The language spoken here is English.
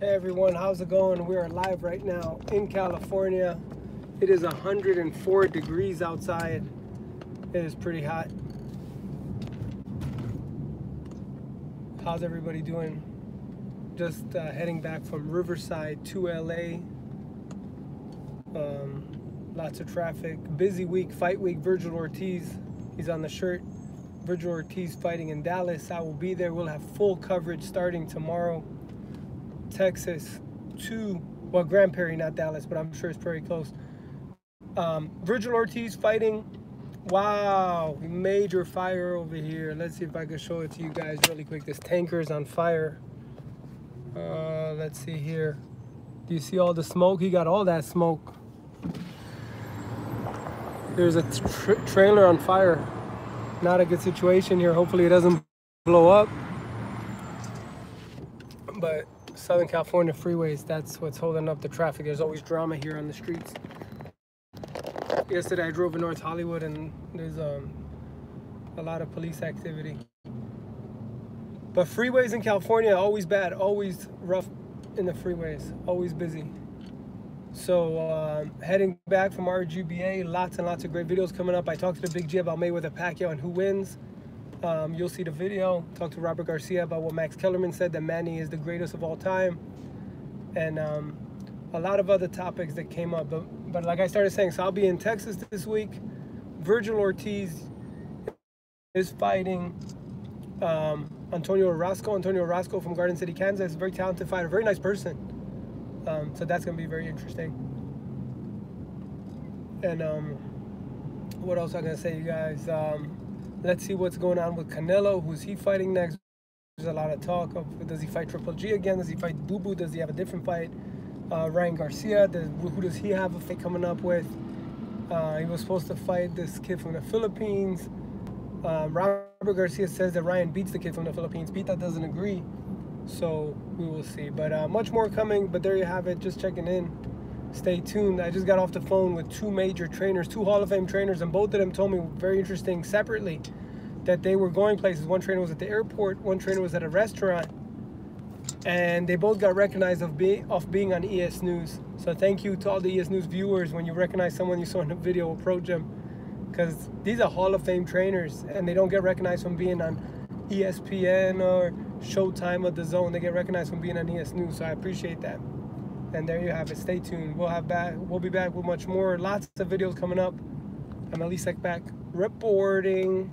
Hey everyone, how's it going? We are live right now in California. It is 104 degrees outside. It is pretty hot. How's everybody doing? Just heading back from Riverside to LA. Lots of traffic. Busy week, fight week. Virgil Ortiz, he's on the shirt. Virgil Ortiz fighting in Dallas. I will be there. We'll have full coverage starting tomorrow. Texas to, well, Grand Prairie, not Dallas, but I'm sure it's pretty close. Virgil Ortiz fighting. Wow, major fire over here. Let's see if I can show it to you guys really quick. This tanker is on fire. Let's see here. Do you see all the smoke? He got all that smoke. There's a trailer on fire. Not a good situation here. Hopefully it doesn't blow up. But Southern California freeways, that's what's holding up the traffic. There's always drama here on the streets. Yesterday I drove in North Hollywood and there's a lot of police activity. But freeways in California, always bad, always rough in the freeways, always busy. So heading back from RGBA, lots and lots of great videos coming up. I talked to the Big G about Mayweather-Pacquiao and who wins. You'll see the video. Talk to Robert Garcia about what Max Kellerman said, that Manny is the greatest of all time, and a lot of other topics that came up. But like I started saying, so I'll be in Texas this week. Virgil Ortiz is fighting Antonio Rosco from Garden City, Kansas. Very talented fighter, very nice person. So that's going to be very interesting. And what else am I going to say, you guys? Let's see what's going on with Canelo. Who's he fighting next? There's a lot of talk of, does he fight Triple G again? Does he fight Dubu? Does he have a different fight? Ryan Garcia, who does he have a fight coming up with? He was supposed to fight this kid from the Philippines. Robert Garcia says that Ryan beats the kid from the Philippines. Pete doesn't agree, so we will see. But much more coming, but there you have it. Just checking in. Stay tuned. I just got off the phone with two major trainers, two Hall of Fame trainers, and both of them told me, very interesting, separately, that they were going places. One trainer was at the airport, one trainer was at a restaurant, and they both got recognized of being on ES News. So thank you to all the ES News viewers. When you recognize someone you saw in a video, approach them, because these are Hall of Fame trainers, and they don't get recognized from being on ESPN or Showtime or the Zone. They get recognized from being on ES News, so I appreciate that. And there you have it. Stay tuned. We'll be back with much more. Lots of videos coming up. I'm Elie Seckbach reporting.